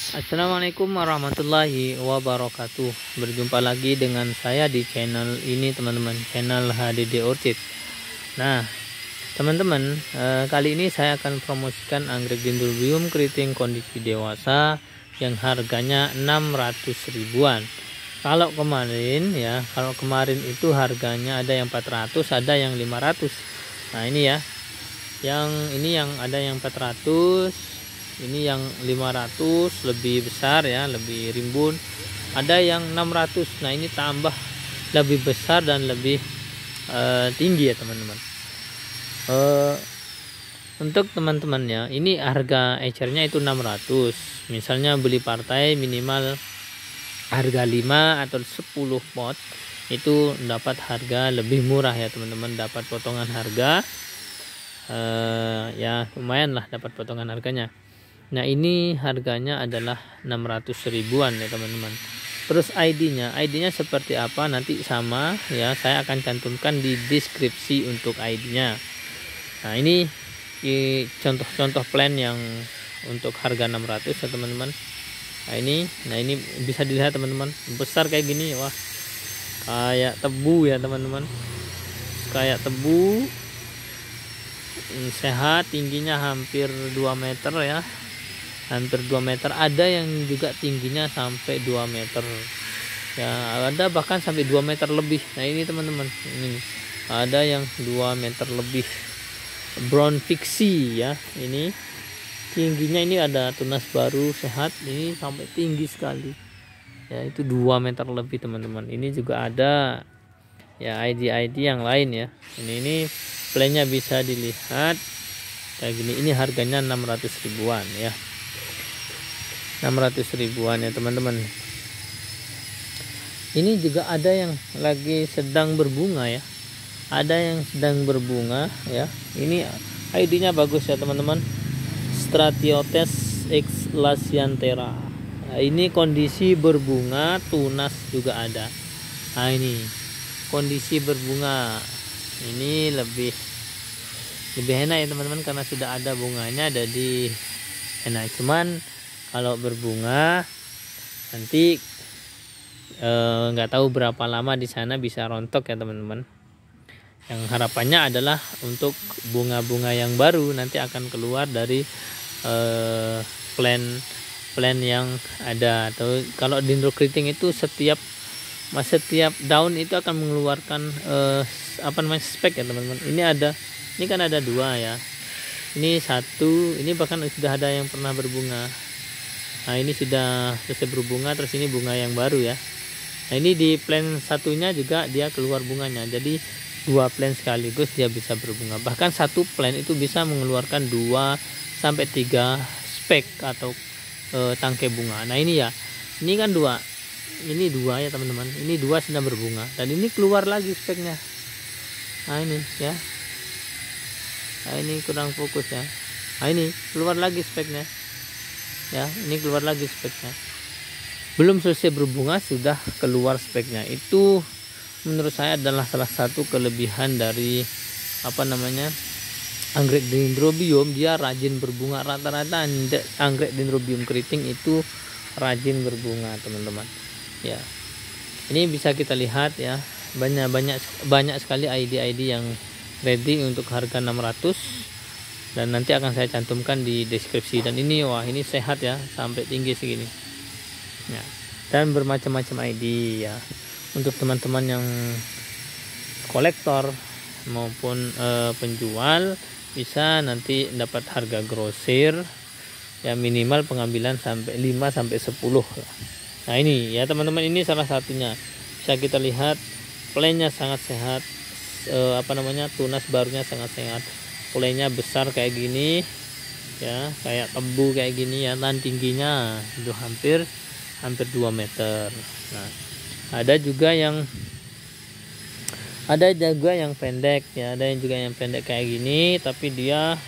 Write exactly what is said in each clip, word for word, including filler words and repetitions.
Assalamualaikum warahmatullahi wabarakatuh. Berjumpa lagi dengan saya di channel ini teman-teman, channel H D D Orchid. Nah teman-teman, eh, kali ini saya akan promosikan anggrek Dendrobium keriting kondisi dewasa yang harganya enam ratus ribuan. Kalau kemarin ya, kalau kemarin itu harganya ada yang empat ratus, ada yang lima ratus. Nah ini ya, yang ini yang ada yang empat ratus, ini yang lima ratus lebih besar ya, lebih rimbun. Ada yang enam ratus. Nah, ini tambah lebih besar dan lebih uh, tinggi ya, teman-teman. Uh, untuk teman-teman ya, ini harga ecernya itu enam ratus. Misalnya beli partai minimal harga lima atau sepuluh pot itu dapat harga lebih murah ya, teman-teman. Dapat potongan harga uh, ya lumayan lah, dapat potongan harganya. Nah ini harganya adalah enam ratus ribuan ya teman-teman. Terus I D-nya, I D-nya seperti apa nanti sama ya, saya akan cantumkan di deskripsi untuk I D-nya. Nah ini contoh-contoh plan yang untuk harga enam ratus ya teman-teman. Nah ini, nah ini bisa dilihat teman-teman, besar kayak gini, wah kayak tebu ya teman-teman, kayak tebu. Sehat, tingginya hampir dua meter ya, hampir dua meter. Ada yang juga tingginya sampai dua meter ya, ada bahkan sampai dua meter lebih. Nah ini teman-teman, ini ada yang dua meter lebih. Brown Pixie ya, ini tingginya, ini ada tunas baru sehat, ini sampai tinggi sekali ya, itu dua meter lebih teman-teman. Ini juga ada ya I D-I D yang lain ya. Ini ini plannya bisa dilihat kayak gini. Ini harganya enam ratus ribuan ya, enam ratus ribuan ya teman-teman. Ini juga ada yang lagi sedang berbunga ya, ada yang sedang berbunga ya. Ini I D-nya bagus ya teman-teman, Stratiotes X lasiantera. Ini kondisi berbunga, tunas juga ada. Nah ini kondisi berbunga, ini lebih lebih enak ya teman-teman, karena sudah ada bunganya jadi enak. Cuman kalau berbunga nanti nggak eh, tahu berapa lama di sana bisa rontok ya teman-teman. Yang harapannya adalah untuk bunga-bunga yang baru nanti akan keluar dari eh, plan plan yang ada. Atau kalau dendro keriting itu setiap setiap daun itu akan mengeluarkan eh, apa namanya spek ya teman-teman. Ini ada, ini kan ada dua ya, ini satu, ini bahkan sudah ada yang pernah berbunga. Nah ini sudah selesai berbunga, terus ini bunga yang baru ya. Nah ini di plan satunya juga dia keluar bunganya, jadi dua plan sekaligus dia bisa berbunga. Bahkan satu plan itu bisa mengeluarkan dua sampai tiga spek atau e, tangkai bunga. Nah ini ya, ini kan dua, ini dua ya teman-teman, ini dua sedang berbunga dan ini keluar lagi speknya. Nah ini ya, nah ini kurang fokus ya. Nah ini keluar lagi speknya ya, ini keluar lagi speknya. Belum selesai berbunga sudah keluar speknya. Itu menurut saya adalah salah satu kelebihan dari apa namanya anggrek dendrobium, dia rajin berbunga. Rata-rata anggrek dendrobium keriting itu rajin berbunga teman-teman ya. Ini bisa kita lihat ya, banyak-banyak banyak sekali I D-I D yang ready untuk harga enam ratus. Dan nanti akan saya cantumkan di deskripsi. Dan ini wah, ini sehat ya, sampai tinggi segini ya. Dan bermacam-macam I D ya, untuk teman-teman yang kolektor maupun eh, penjual bisa nanti dapat harga grosir ya, minimal pengambilan sampai lima sampai sepuluh. Nah ini ya teman-teman, ini salah satunya bisa kita lihat, plannya sangat sehat, eh, apa namanya tunas barunya sangat sehat. Polenya besar kayak gini ya, kayak tebu kayak gini ya, dan tingginya itu hampir hampir dua meter. Nah, ada juga yang ada juga yang pendek ya, ada yang juga yang pendek kayak gini tapi dia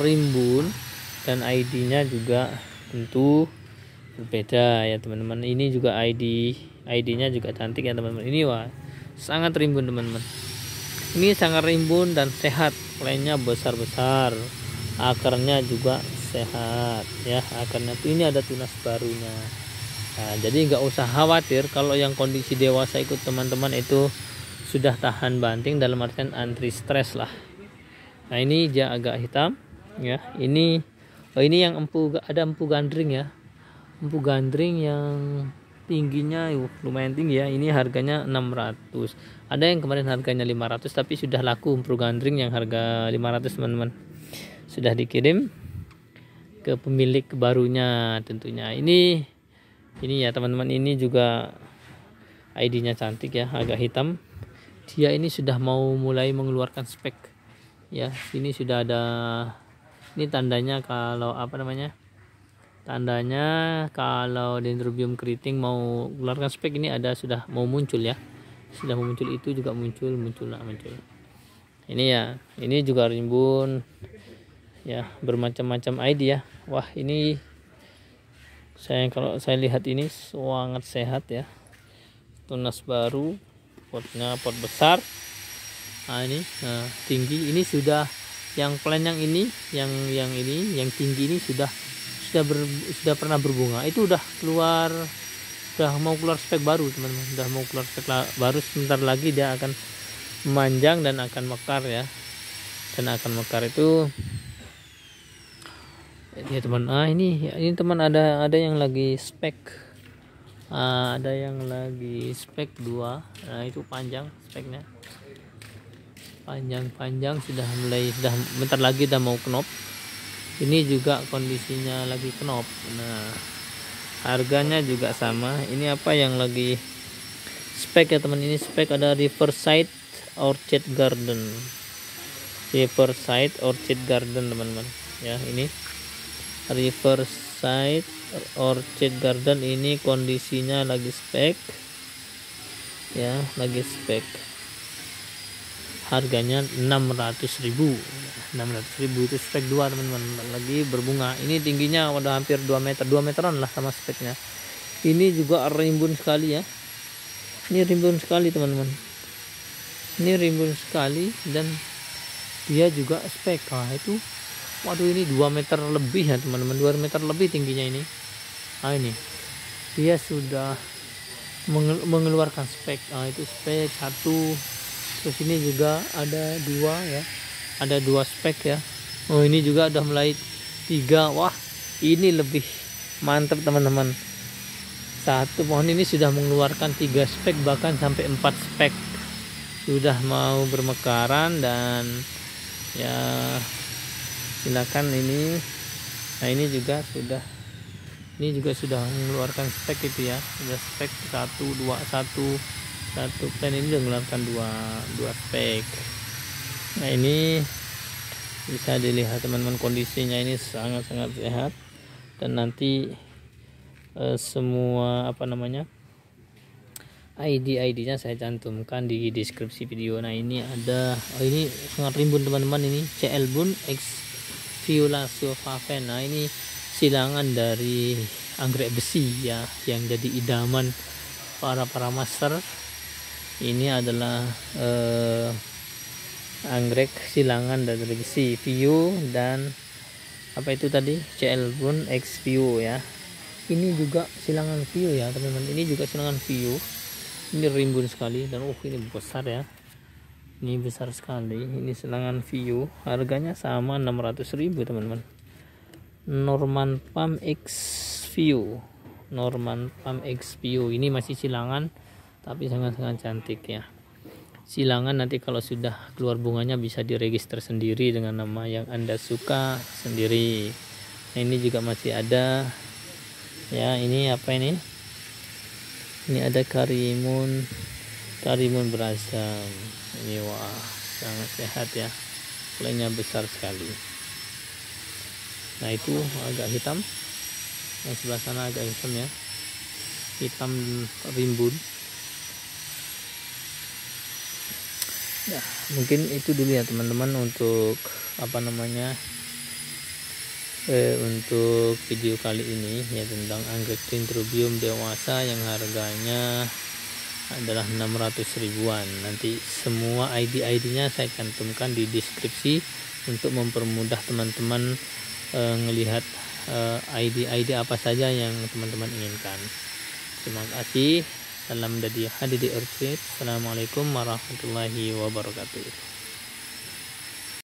rimbun dan I D-nya juga tentu berbeda ya teman-teman. Ini juga I D I D-nya juga cantik ya teman-teman. Ini wah sangat rimbun teman-teman. Ini sangat rimbun dan sehat, plannya besar-besar, akarnya juga sehat ya akarnya. Ini ada tunas barunya. Nah, jadi nggak usah khawatir kalau yang kondisi dewasa ikut teman-teman itu sudah tahan banting, dalam artian antri stres lah. Nah ini dia agak hitam ya. Ini oh ini yang empu, ada empu gandring ya. Empu gandring yang tingginya uh, lumayan tinggi ya. Ini harganya enam ratus. Ada yang kemarin harganya lima ratus tapi sudah laku empu gandring yang harga lima ratus teman-teman. Sudah dikirim ke pemilik barunya tentunya. Ini ini ya teman-teman, ini juga I D-nya cantik ya, agak hitam. Dia ini sudah mau mulai mengeluarkan spek ya. Ini sudah ada, ini tandanya kalau apa namanya, tandanya kalau dendrobium keriting mau keluarkan spek. Ini ada sudah mau muncul ya, sudah mau muncul, itu juga muncul muncul nah, muncul ini ya. Ini juga rimbun ya, bermacam-macam I D ya. Wah ini saya kalau saya lihat ini sangat sehat ya, tunas baru, potnya pot besar. Nah ini nah, tinggi. Ini sudah yang plan yang ini, yang yang ini yang tinggi ini sudah sudah ber, sudah pernah berbunga, itu udah keluar, udah mau keluar spek baru teman-teman. Udah mau keluar spek baru, sebentar lagi dia akan memanjang dan akan mekar ya. Dan akan mekar itu ya teman. Ah ini ini teman, ada ada yang lagi spek, ah, ada yang lagi spek dua. Nah itu panjang speknya, panjang-panjang, sudah mulai, sudah bentar lagi udah mau knop. Ini juga kondisinya lagi knop. Nah harganya juga sama. Ini apa yang lagi spek ya teman. Ini spek ada Riverside Orchid Garden, Riverside Orchid Garden teman-teman ya. Ini Riverside Orchid Garden ini kondisinya lagi spek ya, lagi spek. Harganya enam ratus ribu. enam ratus ribu itu spek dua teman-teman, lagi berbunga. Ini tingginya udah hampir dua meter, dua meteran lah sama speknya. Ini juga rimbun sekali ya. Ini rimbun sekali teman-teman. Ini rimbun sekali dan dia juga spek. Nah, itu waduh ini dua meter lebih ya teman-teman, dua meter lebih tingginya ini. Nah ini dia sudah mengeluarkan spek. Nah itu spek satu, terus ini juga ada dua ya, ada dua spek ya. Oh ini juga udah mulai tiga. Wah ini lebih mantap teman-teman. Satu pohon ini sudah mengeluarkan tiga spek, bahkan sampai empat spek, sudah mau bermekaran. Dan ya silakan ini. Nah ini juga sudah, ini juga sudah mengeluarkan spek itu ya, sudah spek satu dua satu satu plan. Ini sudah mengeluarkan dua dua spek. Nah ini bisa dilihat teman-teman, kondisinya ini sangat-sangat sehat. Dan nanti eh, semua apa namanya I D I D-nya saya cantumkan di deskripsi video. Nah ini ada, oh ini sangat rimbun teman-teman, ini CLbun X Violaceoflavens. Nah ini silangan dari anggrek besi ya, yang jadi idaman para para master. Ini adalah eh, anggrek silangan dari besi Vio, dan apa itu tadi CLbun X Vio ya. Ini juga silangan Vio ya teman-teman. Ini juga silangan Vio. Ini rimbun sekali dan uh ini besar ya. Ini besar sekali. Ini silangan Vio, harganya sama enam ratus ribu teman-teman. Norman PAM X Vio, Norman PAM X Vio ini masih silangan tapi sangat-sangat cantik ya. Silangan nanti kalau sudah keluar bunganya bisa diregister sendiri dengan nama yang Anda suka sendiri. Nah, ini juga masih ada ya. Ini apa ini? Ini ada Karimun Karimun Berazam. Ini wah sangat sehat ya, plannya besar sekali. Nah itu agak hitam, yang sebelah sana agak hitam ya, hitam rimbun. Nah mungkin itu dulu ya teman-teman untuk apa namanya eh, untuk video kali ini ya, tentang anggrek dendrobium dewasa yang harganya adalah enam ratus ribuan. Nanti semua I D I D-nya saya cantumkan di deskripsi untuk mempermudah teman-teman uh, ngelihat I D I D uh, apa saja yang teman-teman inginkan. Terima kasih. Salam dari H D D Orchid. Assalamualaikum warahmatullahi wabarakatuh.